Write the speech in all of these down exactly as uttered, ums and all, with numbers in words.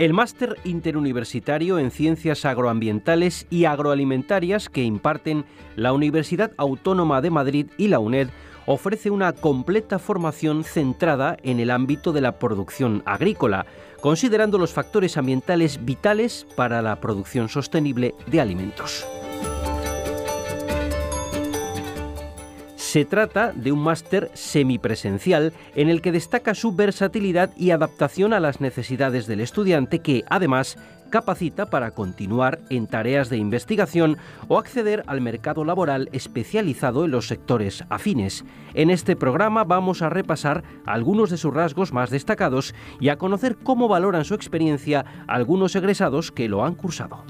El Máster Interuniversitario en Ciencias Agroambientales y Agroalimentarias que imparten la Universidad Autónoma de Madrid y la UNED ofrece una completa formación centrada en el ámbito de la producción agrícola, considerando los factores ambientales vitales para la producción sostenible de alimentos. Se trata de un máster semipresencial en el que destaca su versatilidad y adaptación a las necesidades del estudiante que, además, capacita para continuar en tareas de investigación o acceder al mercado laboral especializado en los sectores afines. En este programa vamos a repasar algunos de sus rasgos más destacados y a conocer cómo valoran su experiencia algunos egresados que lo han cursado.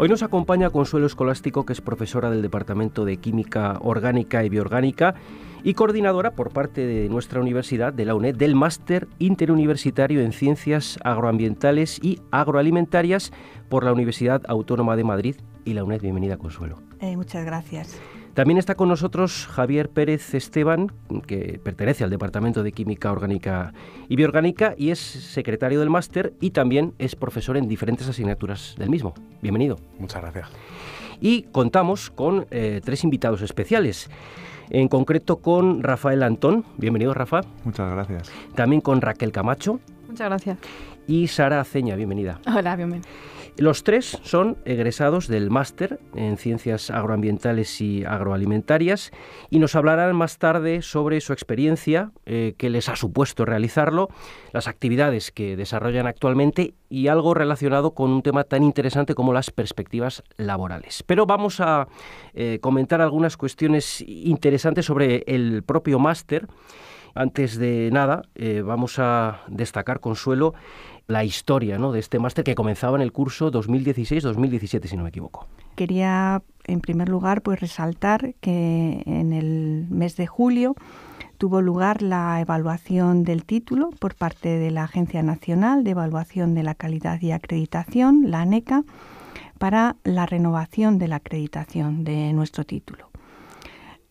Hoy nos acompaña Consuelo Escolástico, que es profesora del Departamento de Química Orgánica y Bio-Orgánica y coordinadora por parte de nuestra universidad, de la UNED, del Máster Interuniversitario en Ciencias Agroambientales y Agroalimentarias por la Universidad Autónoma de Madrid y la UNED. Bienvenida, Consuelo. Eh, muchas gracias. También está con nosotros Javier Pérez Esteban, que pertenece al Departamento de Química Orgánica y Bioorgánica y es secretario del máster y también es profesor en diferentes asignaturas del mismo. Bienvenido. Muchas gracias. Y contamos con eh, tres invitados especiales, en concreto con Rafael Antón. Bienvenido, Rafa. Muchas gracias. También con Raquel Camacho. Muchas gracias. Y Sara Aceña, bienvenida. Hola, bienvenida. Los tres son egresados del Máster en Ciencias Agroambientales y Agroalimentarias y nos hablarán más tarde sobre su experiencia, eh, que les ha supuesto realizarlo, las actividades que desarrollan actualmente y algo relacionado con un tema tan interesante como las perspectivas laborales. Pero vamos a eh, comentar algunas cuestiones interesantes sobre el propio máster. Antes de nada, eh, vamos a destacar, Consuelo, la historia, ¿no?, de este máster que comenzaba en el curso dos mil dieciséis dos mil diecisiete, si no me equivoco. Quería, en primer lugar, pues resaltar que en el mes de julio tuvo lugar la evaluación del título por parte de la Agencia Nacional de Evaluación de la Calidad y Acreditación, la ANECA, para la renovación de la acreditación de nuestro título.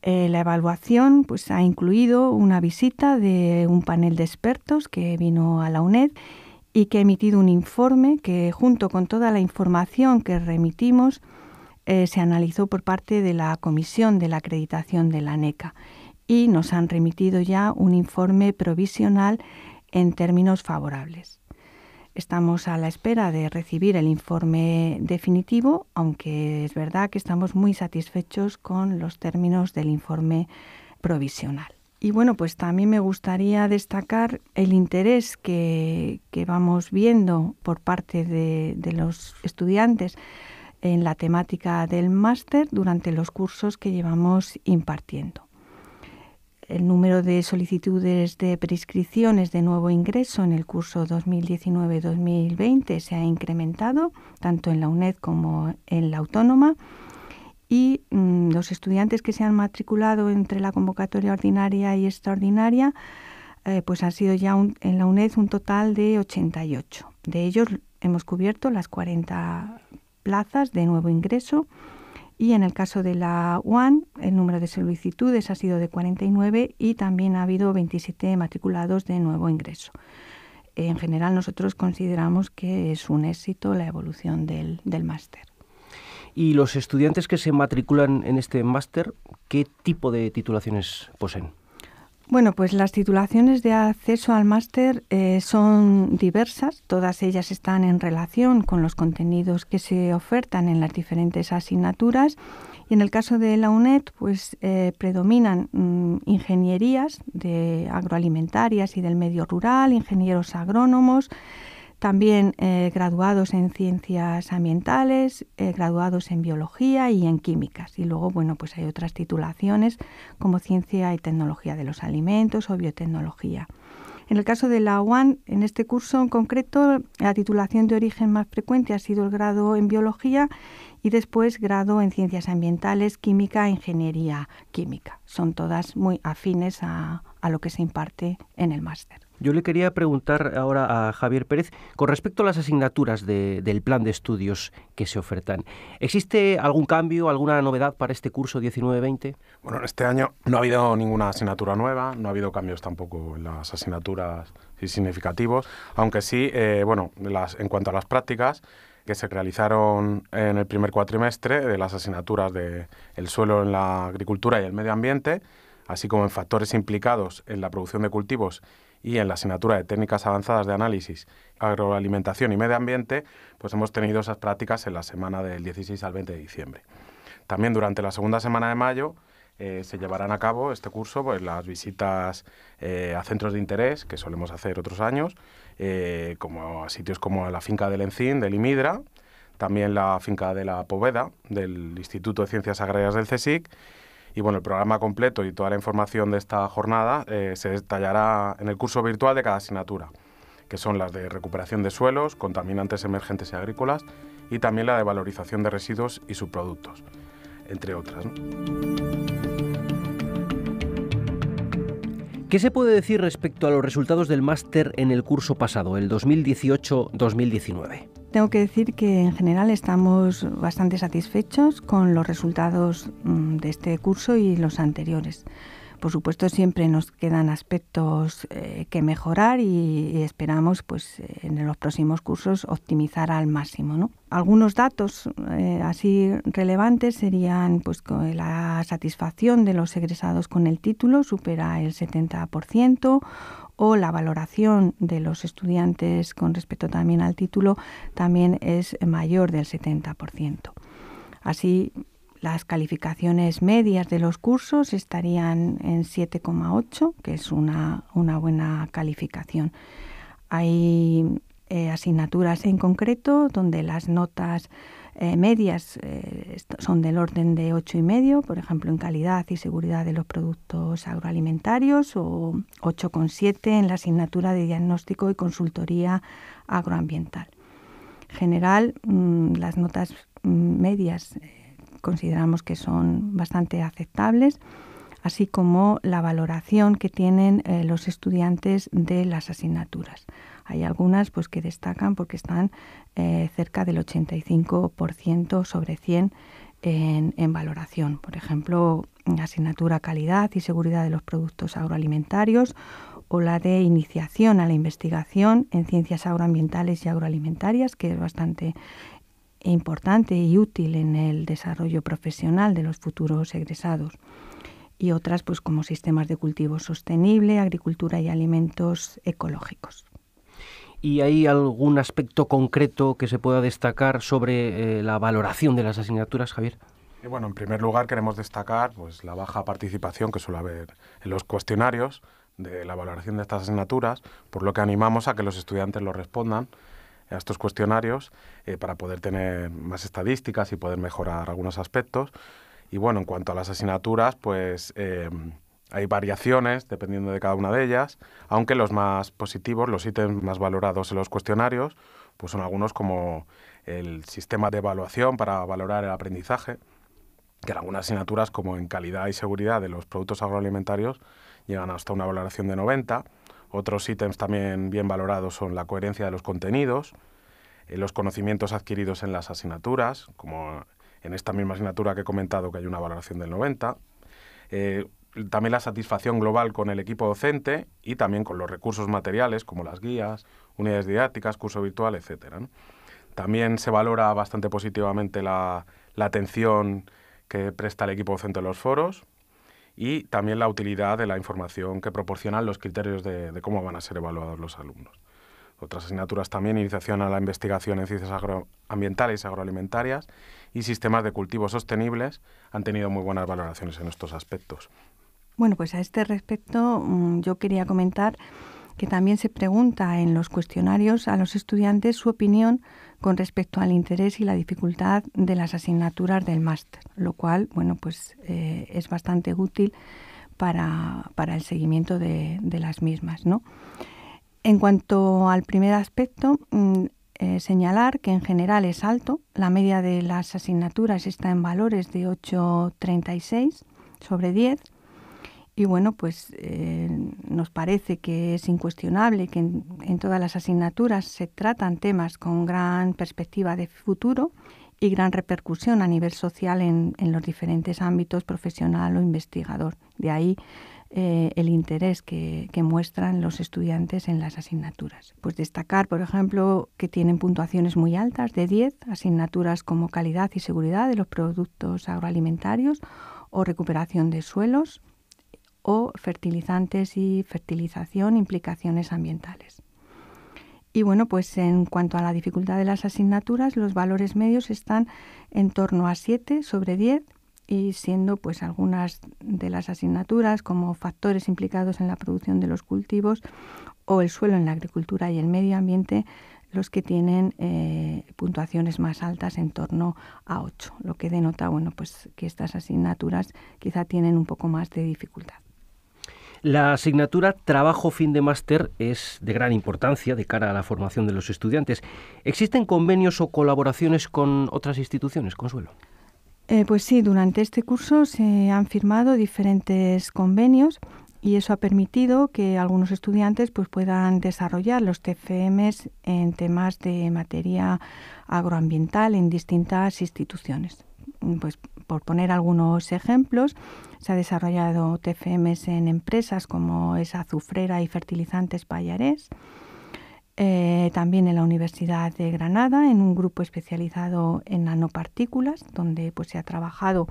Eh, la evaluación pues, ha incluido una visita de un panel de expertos que vino a la UNED y que ha emitido un informe que, junto con toda la información que remitimos, eh, se analizó por parte de la Comisión de la Acreditación de la ANECA y nos han remitido ya un informe provisional en términos favorables. Estamos a la espera de recibir el informe definitivo, aunque es verdad que estamos muy satisfechos con los términos del informe provisional. Y bueno, pues también me gustaría destacar el interés que, que vamos viendo por parte de, de los estudiantes en la temática del máster durante los cursos que llevamos impartiendo. El número de solicitudes de prescripciones de nuevo ingreso en el curso dos mil diecinueve dos mil veinte se ha incrementado, tanto en la UNED como en la Autónoma, y mmm, los estudiantes que se han matriculado entre la convocatoria ordinaria y extraordinaria eh, pues han sido ya un, en la UNED un total de ochenta y ocho. De ellos hemos cubierto las cuarenta plazas de nuevo ingreso. Y en el caso de la U A N, el número de solicitudes ha sido de cuarenta y nueve y también ha habido veintisiete matriculados de nuevo ingreso. En general, nosotros consideramos que es un éxito la evolución del, del máster. ¿Y los estudiantes que se matriculan en este máster, qué tipo de titulaciones poseen? Bueno, pues las titulaciones de acceso al máster eh, son diversas. Todas ellas están en relación con los contenidos que se ofertan en las diferentes asignaturas. Y en el caso de la UNED, pues eh, predominan mmm, ingenierías de agroalimentarias y del medio rural, ingenieros agrónomos, también eh, graduados en ciencias ambientales, eh, graduados en biología y en químicas. Y luego, bueno, pues hay otras titulaciones como ciencia y tecnología de los alimentos o biotecnología. En el caso de la U A N, en este curso en concreto, la titulación de origen más frecuente ha sido el grado en biología y después grado en ciencias ambientales, química e ingeniería química. Son todas muy afines a, a lo que se imparte en el máster. Yo le quería preguntar ahora a Javier Pérez, con respecto a las asignaturas de, del plan de estudios que se ofertan, ¿existe algún cambio, alguna novedad para este curso diecinueve veinte? Bueno, este año no ha habido ninguna asignatura nueva, no ha habido cambios tampoco en las asignaturas significativos, aunque sí, eh, bueno, las, en cuanto a las prácticas que se realizaron en el primer cuatrimestre de las asignaturas de el suelo en la agricultura y el medio ambiente, así como en factores implicados en la producción de cultivos y en la asignatura de técnicas avanzadas de análisis, agroalimentación y medio ambiente, pues hemos tenido esas prácticas en la semana del dieciséis al veinte de diciembre. También durante la segunda semana de mayo eh, se llevarán a cabo este curso pues, las visitas eh, a centros de interés, que solemos hacer otros años, eh, como a sitios como la finca del Encín, del IMIDRA, también la finca de la Poveda, del Instituto de Ciencias Agrarias del C S I C, Y bueno, el programa completo y toda la información de esta jornada eh, se detallará en el curso virtual de cada asignatura, que son las de recuperación de suelos, contaminantes emergentes y agrícolas, y también la de valorización de residuos y subproductos, entre otras, ¿no? ¿Qué se puede decir respecto a los resultados del máster en el curso pasado, el dos mil dieciocho dos mil diecinueve? Tengo que decir que en general estamos bastante satisfechos con los resultados de este curso y los anteriores. Por supuesto, siempre nos quedan aspectos eh, que mejorar y, y esperamos pues, en los próximos cursos optimizar al máximo, ¿no? Algunos datos eh, así relevantes serían pues, la satisfacción de los egresados con el título, supera el setenta por ciento, o la valoración de los estudiantes con respecto también al título también es mayor del setenta por ciento. Así, las calificaciones medias de los cursos estarían en siete coma ocho, que es una, una buena calificación. Hay eh, asignaturas en concreto donde las notas eh, medias eh, son del orden de ocho coma cinco, por ejemplo en calidad y seguridad de los productos agroalimentarios, o ocho coma siete en la asignatura de diagnóstico y consultoría agroambiental. En general, mmm, las notas mmm, medias eh, consideramos que son bastante aceptables, así como la valoración que tienen eh, los estudiantes de las asignaturas. Hay algunas pues, que destacan porque están eh, cerca del ochenta y cinco por ciento sobre cien en, en valoración. Por ejemplo, la asignatura calidad y seguridad de los productos agroalimentarios o la de iniciación a la investigación en ciencias agroambientales y agroalimentarias, que es bastante importante y útil en el desarrollo profesional de los futuros egresados, y otras pues como sistemas de cultivo sostenible, agricultura y alimentos ecológicos. ¿Y hay algún aspecto concreto que se pueda destacar sobre eh, la valoración de las asignaturas, Javier? Y bueno, en primer lugar queremos destacar pues, la baja participación que suele haber en los cuestionarios de la valoración de estas asignaturas, por lo que animamos a que los estudiantes lo respondan a estos cuestionarios eh, para poder tener más estadísticas y poder mejorar algunos aspectos. Y bueno, en cuanto a las asignaturas, pues eh, hay variaciones dependiendo de cada una de ellas, aunque los más positivos, los ítems más valorados en los cuestionarios, pues son algunos como el sistema de evaluación para valorar el aprendizaje, que en algunas asignaturas como en calidad y seguridad de los productos agroalimentarios llegan hasta una valoración de noventa, Otros ítems también bien valorados son la coherencia de los contenidos, eh, los conocimientos adquiridos en las asignaturas, como en esta misma asignatura que he comentado que hay una valoración del noventa, eh, también la satisfacción global con el equipo docente y también con los recursos materiales como las guías, unidades didácticas, curso virtual, etcétera, ¿no? También se valora bastante positivamente la, la atención que presta el equipo docente en los foros, y también la utilidad de la información que proporcionan los criterios de, de cómo van a ser evaluados los alumnos. Otras asignaturas también, iniciación a la investigación en ciencias agroambientales y agroalimentarias y sistemas de cultivo sostenibles, han tenido muy buenas valoraciones en estos aspectos. Bueno, pues a este respecto yo quería comentar que también se pregunta en los cuestionarios a los estudiantes su opinión con respecto al interés y la dificultad de las asignaturas del máster, lo cual bueno, pues, eh, es bastante útil para, para el seguimiento de, de las mismas, ¿no? En cuanto al primer aspecto, eh, señalar que en general es alto, la media de las asignaturas está en valores de ocho coma treinta y seis sobre diez, Y bueno, pues eh, nos parece que es incuestionable que en, en todas las asignaturas se tratan temas con gran perspectiva de futuro y gran repercusión a nivel social en, en los diferentes ámbitos profesional o investigador. De ahí eh, el interés que, que muestran los estudiantes en las asignaturas. Pues destacar, por ejemplo, que tienen puntuaciones muy altas de diez, asignaturas como calidad y seguridad de los productos agroalimentarios o recuperación de suelos, o fertilizantes y fertilización, implicaciones ambientales. Y bueno, pues en cuanto a la dificultad de las asignaturas, los valores medios están en torno a siete sobre diez, y siendo pues algunas de las asignaturas como factores implicados en la producción de los cultivos o el suelo en la agricultura y el medio ambiente los que tienen eh, puntuaciones más altas, en torno a ocho, lo que denota, bueno, pues que estas asignaturas quizá tienen un poco más de dificultad. La asignatura Trabajo Fin de Máster es de gran importancia de cara a la formación de los estudiantes. ¿Existen convenios o colaboraciones con otras instituciones, Consuelo? Eh, pues sí, durante este curso se han firmado diferentes convenios y eso ha permitido que algunos estudiantes pues, puedan desarrollar los T F Ms en temas de materia agroambiental en distintas instituciones. Pues, por poner algunos ejemplos, se ha desarrollado T F Ms en empresas como es Azufrera y Fertilizantes Pallarés, eh, también en la Universidad de Granada, en un grupo especializado en nanopartículas, donde pues, se ha trabajado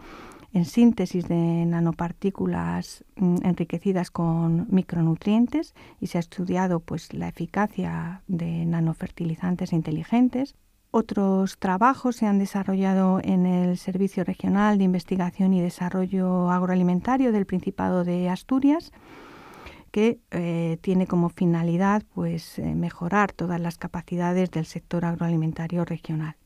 en síntesis de nanopartículas enriquecidas con micronutrientes y se ha estudiado pues, la eficacia de nanofertilizantes inteligentes. Otros trabajos se han desarrollado en el Servicio Regional de Investigación y Desarrollo Agroalimentario del Principado de Asturias, que eh, tiene como finalidad pues, mejorar todas las capacidades del sector agroalimentario regional.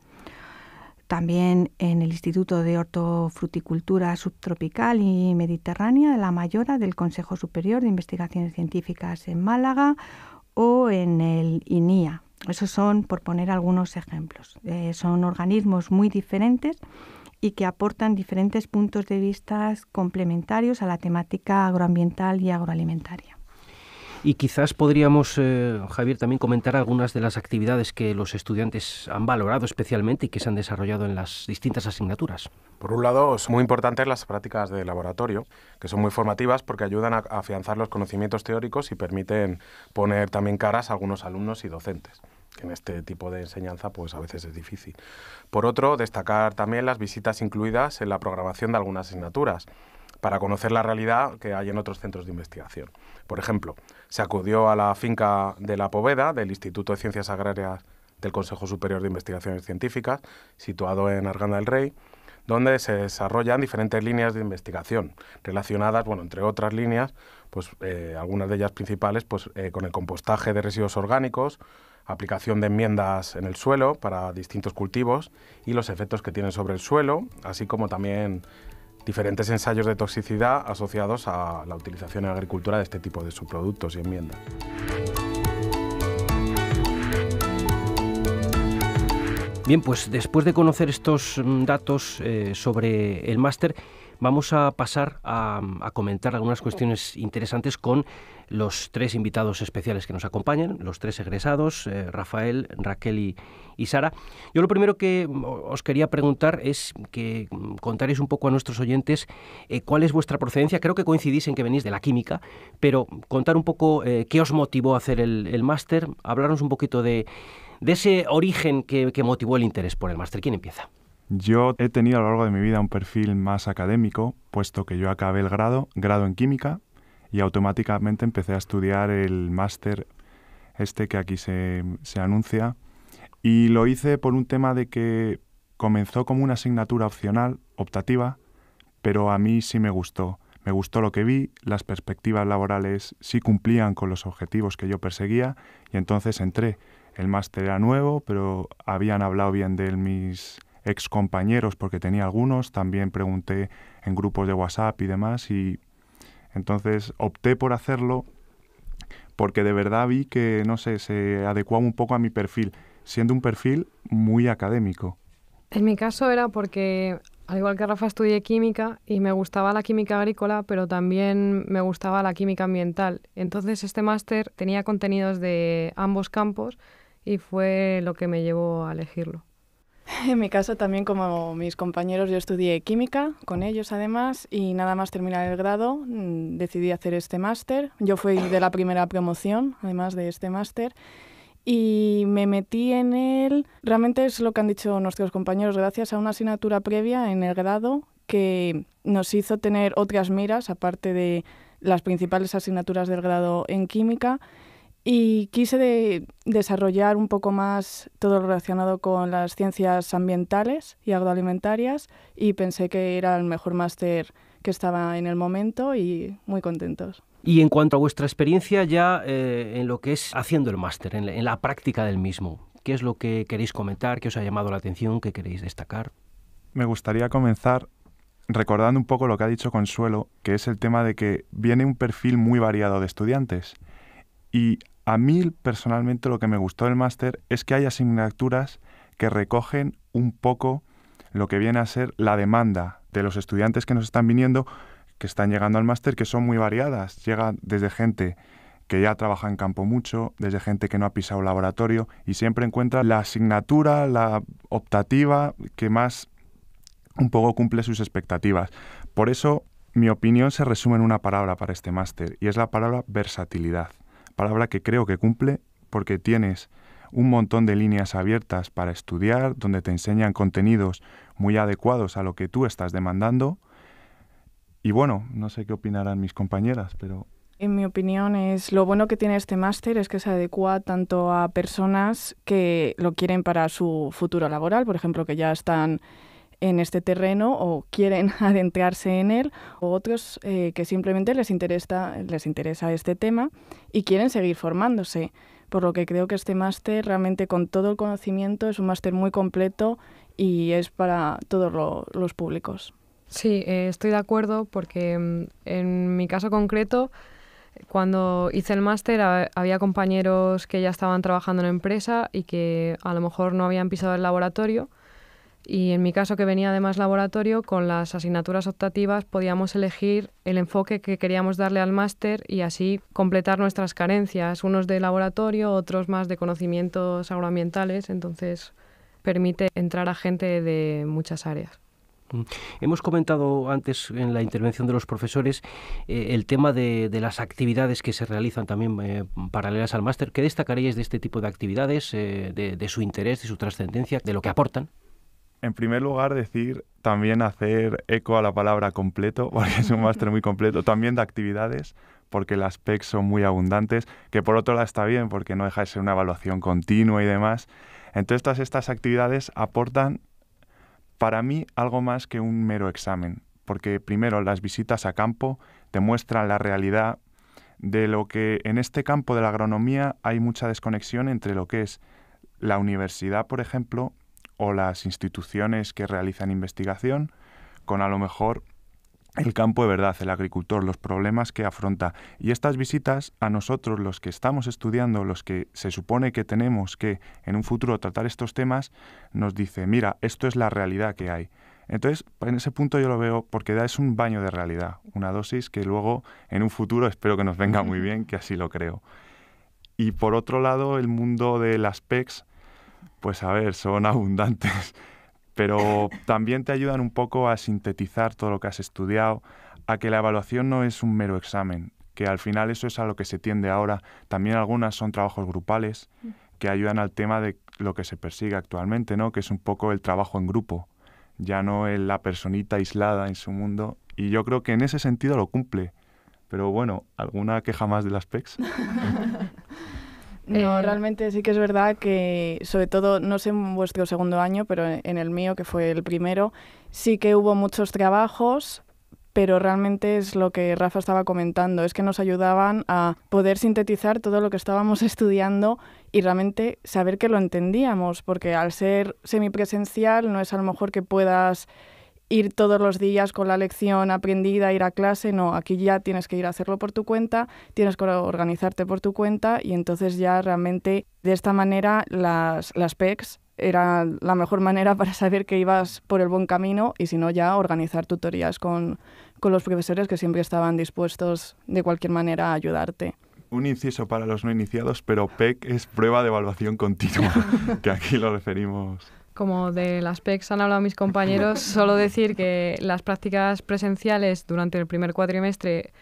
También en el Instituto de Hortofruticultura Subtropical y Mediterránea de la Mayora del Consejo Superior de Investigaciones Científicas en Málaga o en el I N I A. Esos son, por poner algunos ejemplos. Eh, son organismos muy diferentes y que aportan diferentes puntos de vista complementarios a la temática agroambiental y agroalimentaria. Y quizás podríamos, eh, Javier, también comentar algunas de las actividades que los estudiantes han valorado especialmente y que se han desarrollado en las distintas asignaturas. Por un lado, son muy importantes las prácticas de laboratorio, que son muy formativas porque ayudan a afianzar los conocimientos teóricos y permiten poner también caras a algunos alumnos y docentes, que en este tipo de enseñanza pues a veces es difícil. Por otro, destacar también las visitas incluidas en la programación de algunas asignaturas, para conocer la realidad que hay en otros centros de investigación. Por ejemplo, se acudió a la finca de La Poveda, del Instituto de Ciencias Agrarias del Consejo Superior de Investigaciones Científicas, situado en Arganda del Rey, donde se desarrollan diferentes líneas de investigación relacionadas, bueno, entre otras líneas, pues eh, algunas de ellas principales, pues eh, con el compostaje de residuos orgánicos, aplicación de enmiendas en el suelo para distintos cultivos y los efectos que tienen sobre el suelo, así como también diferentes ensayos de toxicidad asociados a la utilización en agricultura de este tipo de subproductos y enmiendas. Bien, pues después de conocer estos datos eh, sobre el máster, vamos a pasar a, a comentar algunas cuestiones interesantes con los tres invitados especiales que nos acompañan, los tres egresados, eh, Rafael, Raquel y, y Sara. Yo lo primero que os quería preguntar es que contaréis un poco a nuestros oyentes eh, cuál es vuestra procedencia. Creo que coincidís en que venís de la química, pero contar un poco eh, qué os motivó a hacer el, el máster, hablarnos un poquito de, de ese origen que, que motivó el interés por el máster. ¿Quién empieza? Yo he tenido a lo largo de mi vida un perfil más académico, puesto que yo acabé el grado, grado en química, y automáticamente empecé a estudiar el máster este que aquí se, se anuncia. Y lo hice por un tema de que comenzó como una asignatura opcional, optativa, pero a mí sí me gustó. Me gustó lo que vi, las perspectivas laborales sí cumplían con los objetivos que yo perseguía y entonces entré. El máster era nuevo, pero habían hablado bien de él mis excompañeros porque tenía algunos. También pregunté en grupos de WhatsApp y demás y entonces opté por hacerlo porque de verdad vi que, no sé, se adecuaba un poco a mi perfil, siendo un perfil muy académico. En mi caso era porque al igual que Rafa, estudié química y me gustaba la química agrícola, pero también me gustaba la química ambiental. Entonces este máster tenía contenidos de ambos campos y fue lo que me llevó a elegirlo. En mi caso también, como mis compañeros, yo estudié química con ellos además, y nada más terminar el grado decidí hacer este máster. Yo fui de la primera promoción además de este máster y me metí en él. Realmente es lo que han dicho nuestros compañeros, gracias a una asignatura previa en el grado que nos hizo tener otras miras aparte de las principales asignaturas del grado en química. Y quise de desarrollar un poco más todo lo relacionado con las ciencias ambientales y agroalimentarias, y pensé que era el mejor máster que estaba en el momento y muy contentos. Y en cuanto a vuestra experiencia ya eh, en lo que es haciendo el máster, en, en la práctica del mismo, ¿qué es lo que queréis comentar? ¿Qué os ha llamado la atención? ¿Qué queréis destacar? Me gustaría comenzar recordando un poco lo que ha dicho Consuelo, que es el tema de que viene un perfil muy variado de estudiantes. Y a mí personalmente lo que me gustó del máster es que hay asignaturas que recogen un poco lo que viene a ser la demanda de los estudiantes que nos están viniendo, que están llegando al máster, que son muy variadas. Llega desde gente que ya trabaja en campo mucho, desde gente que no ha pisado laboratorio, y siempre encuentra la asignatura, la optativa, que más un poco cumple sus expectativas. Por eso mi opinión se resume en una palabra para este máster, y es la palabra versatilidad. Palabra que creo que cumple, porque tienes un montón de líneas abiertas para estudiar, donde te enseñan contenidos muy adecuados a lo que tú estás demandando. Y bueno, no sé qué opinarán mis compañeras, pero... En mi opinión, es lo bueno que tiene este máster es que se adecua tanto a personas que lo quieren para su futuro laboral, por ejemplo, que ya están en este terreno o quieren adentrarse en él, o otros eh, que simplemente les interesa, les interesa este tema y quieren seguir formándose. Por lo que creo que este máster, realmente con todo el conocimiento, es un máster muy completo y es para todos lo, los públicos. Sí, eh, estoy de acuerdo, porque en mi caso concreto, cuando hice el máster había compañeros que ya estaban trabajando en empresa y que a lo mejor no habían pisado el laboratorio. Y en mi caso, que venía de más laboratorio, con las asignaturas optativas podíamos elegir el enfoque que queríamos darle al máster y así completar nuestras carencias, unos de laboratorio, otros más de conocimientos agroambientales. Entonces permite entrar a gente de muchas áreas. Hemos comentado antes en la intervención de los profesores eh, el tema de, de las actividades que se realizan también eh, paralelas al máster. ¿Qué destacaríais de este tipo de actividades, eh, de, de su interés, de su trascendencia, de lo que aportan? En primer lugar, decir, también hacer eco a la palabra completo, porque es un máster muy completo, también de actividades, porque las P E C son muy abundantes, que por otro lado está bien, porque no deja de ser una evaluación continua y demás. Entonces, todas estas actividades aportan, para mí, algo más que un mero examen, porque primero, las visitas a campo te muestran la realidad de lo que en este campo de la agronomía hay mucha desconexión entre lo que es la universidad, por ejemplo, o las instituciones que realizan investigación, con a lo mejor el campo de verdad, el agricultor, los problemas que afronta. Y estas visitas a nosotros, los que estamos estudiando, los que se supone que tenemos que en un futuro tratar estos temas, nos dice, mira, esto es la realidad que hay. Entonces, en ese punto yo lo veo, porque da es un baño de realidad, una dosis que luego en un futuro espero que nos venga muy bien, que así lo creo. Y por otro lado, el mundo de las P E Cs, pues a ver, son abundantes, pero también te ayudan un poco a sintetizar todo lo que has estudiado, a que la evaluación no es un mero examen, que al final eso es a lo que se tiende ahora. También algunas son trabajos grupales que ayudan al tema de lo que se persigue actualmente, ¿no? Que es un poco el trabajo en grupo, ya no en la personita aislada en su mundo, y yo creo que en ese sentido lo cumple. Pero bueno, ¿alguna queja más de las P E Cs? No, realmente sí que es verdad que, sobre todo, no sé en vuestro segundo año, pero en el mío, que fue el primero, sí que hubo muchos trabajos, pero realmente es lo que Rafa estaba comentando, es que nos ayudaban a poder sintetizar todo lo que estábamos estudiando y realmente saber que lo entendíamos, porque al ser semipresencial no es a lo mejor que puedas ir todos los días con la lección aprendida, ir a clase, no, aquí ya tienes que ir a hacerlo por tu cuenta, tienes que organizarte por tu cuenta, y entonces ya realmente de esta manera las, las P E Cs era la mejor manera para saber que ibas por el buen camino, y si no, ya organizar tutorías con, con los profesores, que siempre estaban dispuestos de cualquier manera a ayudarte. Un inciso para los no iniciados, pero P E C es prueba de evaluación continua, que aquí lo referimos. Como de las P E Cs han hablado mis compañeros, solo decir que las prácticas presenciales durante el primer cuatrimestre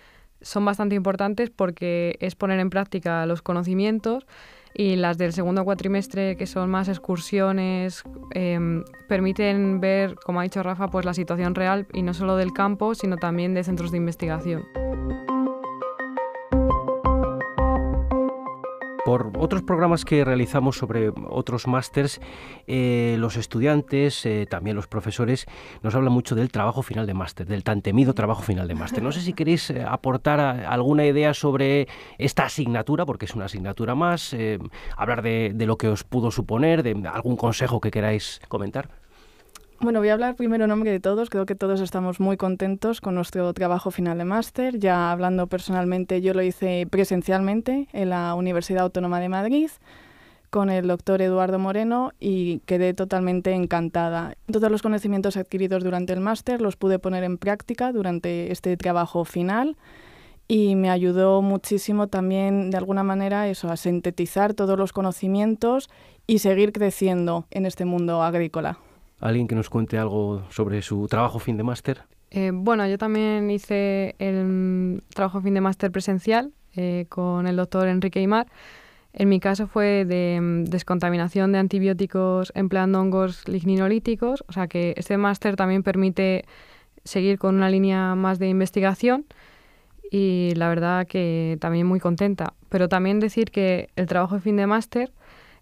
son bastante importantes porque es poner en práctica los conocimientos, y las del segundo cuatrimestre, que son más excursiones, eh, permiten ver, como ha dicho Rafa, pues la situación real, y no solo del campo, sino también de centros de investigación. Por otros programas que realizamos sobre otros másters, eh, los estudiantes, eh, también los profesores, nos hablan mucho del trabajo final de máster, del tan temido trabajo final de máster. No sé si queréis eh, aportar a, alguna idea sobre esta asignatura, porque es una asignatura más, eh, hablar de, de lo que os pudo suponer, de algún consejo que queráis comentar. Bueno, voy a hablar primero en nombre de todos. Creo que todos estamos muy contentos con nuestro trabajo final de máster. Ya hablando personalmente, yo lo hice presencialmente en la Universidad Autónoma de Madrid con el doctor Eduardo Moreno y quedé totalmente encantada. Todos los conocimientos adquiridos durante el máster los pude poner en práctica durante este trabajo final y me ayudó muchísimo también, de alguna manera, eso, a sintetizar todos los conocimientos y seguir creciendo en este mundo agrícola. ¿Alguien que nos cuente algo sobre su trabajo fin de máster? Eh, bueno, yo también hice el trabajo fin de máster presencial eh, con el doctor Enrique Imar. En mi caso fue de descontaminación de antibióticos empleando hongos ligninolíticos. O sea que este máster también permite seguir con una línea más de investigación y la verdad que también muy contenta. Pero también decir que el trabajo de fin de máster...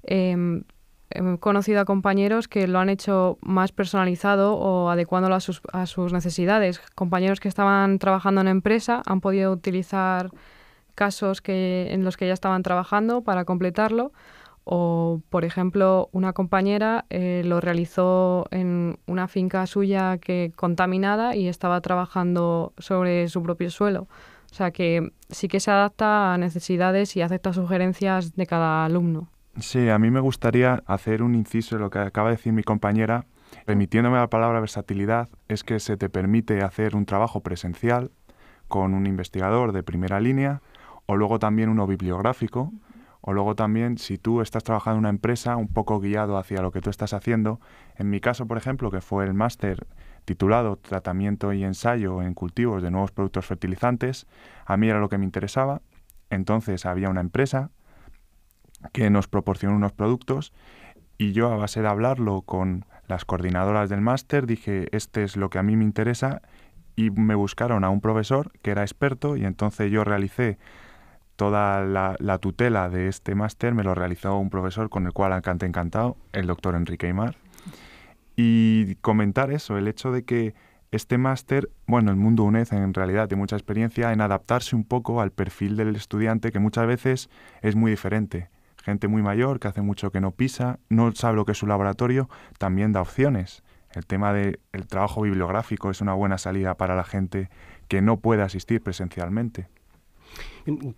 Eh, He conocido a compañeros que lo han hecho más personalizado o adecuándolo a sus, a sus necesidades. Compañeros que estaban trabajando en empresa han podido utilizar casos que, en los que ya estaban trabajando para completarlo. O, por ejemplo, una compañera eh, lo realizó en una finca suya que, contaminada y estaba trabajando sobre su propio suelo. O sea que sí que se adapta a necesidades y acepta sugerencias de cada alumno. Sí, a mí me gustaría hacer un inciso en lo que acaba de decir mi compañera. Remitiéndome a la palabra versatilidad, es que se te permite hacer un trabajo presencial con un investigador de primera línea, o luego también uno bibliográfico, o luego también, si tú estás trabajando en una empresa, un poco guiado hacia lo que tú estás haciendo. En mi caso, por ejemplo, que fue el máster titulado Tratamiento y ensayo en cultivos de nuevos productos fertilizantes, a mí era lo que me interesaba. Entonces había una empresa que nos proporcionó unos productos y yo, a base de hablarlo con las coordinadoras del máster, dije, este es lo que a mí me interesa, y me buscaron a un profesor que era experto, y entonces yo realicé toda la, la tutela de este máster, me lo realizó un profesor con el cual alcanté encantado, el doctor Enrique Aymar. Y comentar eso, el hecho de que este máster, bueno, el mundo U N E D en realidad tiene mucha experiencia en adaptarse un poco al perfil del estudiante, que muchas veces es muy diferente. Gente muy mayor, que hace mucho que no pisa, no sabe lo que es su laboratorio, también da opciones. El tema del trabajo bibliográfico es una buena salida para la gente que no puede asistir presencialmente.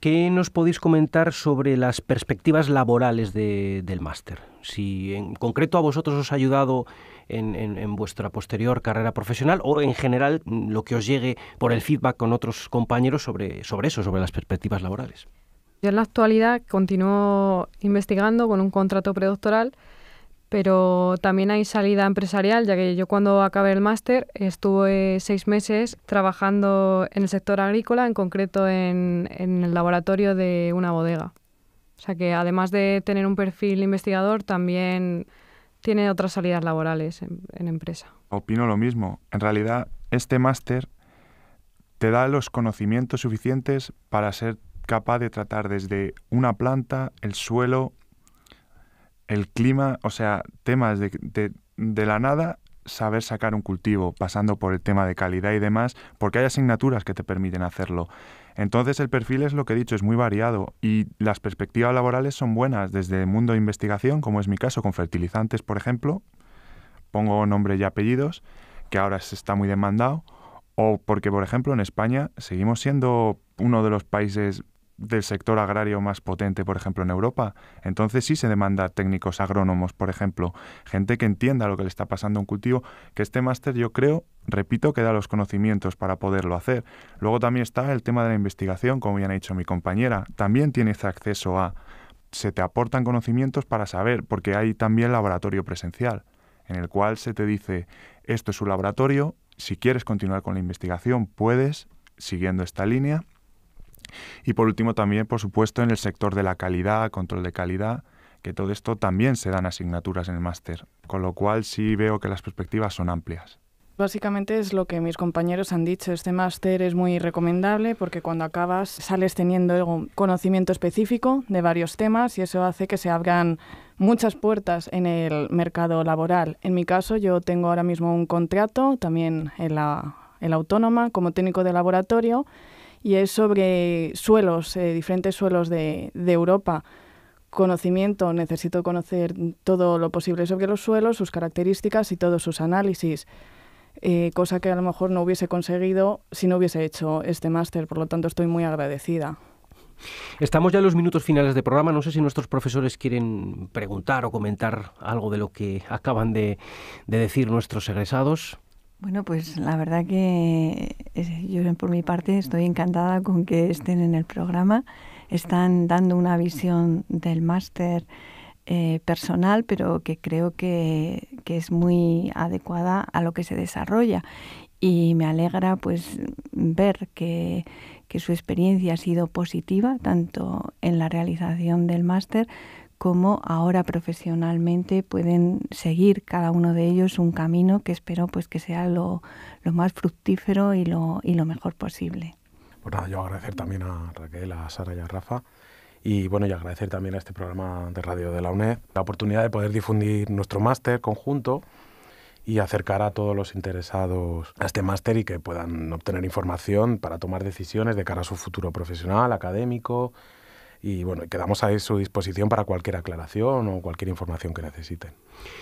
¿Qué nos podéis comentar sobre las perspectivas laborales de, del máster? Si en concreto a vosotros os ha ayudado en, en, en vuestra posterior carrera profesional, o en general lo que os llegue por el feedback con otros compañeros sobre, sobre eso, sobre las perspectivas laborales. Yo en la actualidad continúo investigando con un contrato predoctoral, pero también hay salida empresarial, ya que yo cuando acabé el máster estuve seis meses trabajando en el sector agrícola, en concreto en, en el laboratorio de una bodega. O sea que además de tener un perfil investigador, también tiene otras salidas laborales en, en empresa. Opino lo mismo. En realidad, este máster te da los conocimientos suficientes para ser capaz de tratar desde una planta, el suelo, el clima, o sea, temas de, de, de la nada, saber sacar un cultivo, pasando por el tema de calidad y demás, porque hay asignaturas que te permiten hacerlo. Entonces el perfil, es lo que he dicho, es muy variado y las perspectivas laborales son buenas, desde el mundo de investigación, como es mi caso, con fertilizantes, por ejemplo, pongo nombre y apellidos, que ahora se está muy demandado, o porque, por ejemplo, en España seguimos siendo uno de los países del sector agrario más potente, por ejemplo, en Europa. Entonces sí se demanda técnicos agrónomos, por ejemplo, gente que entienda lo que le está pasando a un cultivo, que este máster, yo creo, repito, que da los conocimientos para poderlo hacer. Luego también está el tema de la investigación, como bien ha dicho mi compañera. También tienes acceso a... se te aportan conocimientos para saber, porque hay también laboratorio presencial, en el cual se te dice, esto es un laboratorio, si quieres continuar con la investigación, puedes, siguiendo esta línea. Y por último también, por supuesto, en el sector de la calidad, control de calidad, que todo esto también se dan asignaturas en el máster, con lo cual sí veo que las perspectivas son amplias. Básicamente es lo que mis compañeros han dicho, este máster es muy recomendable porque cuando acabas sales teniendo conocimiento específico de varios temas y eso hace que se abran muchas puertas en el mercado laboral. En mi caso yo tengo ahora mismo un contrato también en la, en la Autónoma como técnico de laboratorio y es sobre suelos, eh, diferentes suelos de, de Europa. Conocimiento, necesito conocer todo lo posible sobre los suelos, sus características y todos sus análisis. Eh, cosa que a lo mejor no hubiese conseguido si no hubiese hecho este máster, por lo tanto estoy muy agradecida. Estamos ya en los minutos finales del programa, no sé si nuestros profesores quieren preguntar o comentar algo de lo que acaban de, de decir nuestros egresados. Bueno, pues la verdad que yo por mi parte estoy encantada con que estén en el programa, están dando una visión del máster Eh, personal, pero que creo que, que es muy adecuada a lo que se desarrolla. Y me alegra pues ver que, que su experiencia ha sido positiva, tanto en la realización del máster como ahora profesionalmente pueden seguir cada uno de ellos un camino que espero pues que sea lo, lo más fructífero y lo, y lo mejor posible. Pues nada, yo agradecer también a Raquel, a Sara y a Rafa. Y bueno, y agradecer también a este programa de radio de la U N E D la oportunidad de poder difundir nuestro máster conjunto y acercar a todos los interesados a este máster y que puedan obtener información para tomar decisiones de cara a su futuro profesional, académico. Y bueno, quedamos a su disposición para cualquier aclaración o cualquier información que necesiten.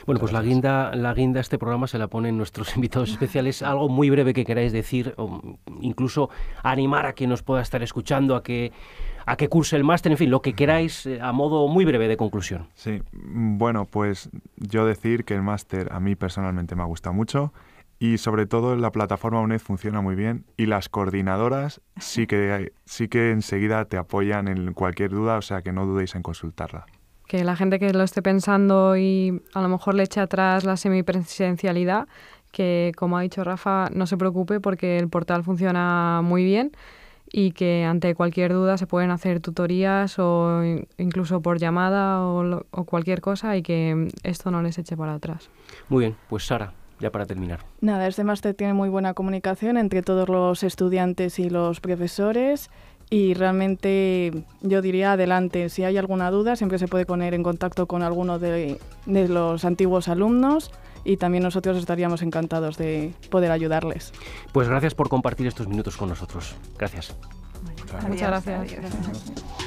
Bueno, pues la guinda, la guinda a este programa se la ponen nuestros invitados especiales. Algo muy breve que queráis decir, o incluso animar a quien nos pueda estar escuchando, a que, a que curse el máster, en fin, lo que queráis a modo muy breve de conclusión. Sí, bueno, pues yo decir que el máster a mí personalmente me ha gustado mucho. Y sobre todo la plataforma U N E D funciona muy bien y las coordinadoras sí que, sí que enseguida te apoyan en cualquier duda, o sea que no dudéis en consultarla. Que la gente que lo esté pensando y a lo mejor le eche atrás la semipresencialidad, que como ha dicho Rafa, no se preocupe porque el portal funciona muy bien y que ante cualquier duda se pueden hacer tutorías o incluso por llamada o, o cualquier cosa y que esto no les eche para atrás. Muy bien, pues Sara. Ya para terminar. Nada, este máster tiene muy buena comunicación entre todos los estudiantes y los profesores y realmente yo diría adelante, si hay alguna duda siempre se puede poner en contacto con alguno de, de los antiguos alumnos y también nosotros estaríamos encantados de poder ayudarles. Pues gracias por compartir estos minutos con nosotros. Gracias. Bueno, muchas gracias. Adiós. Gracias.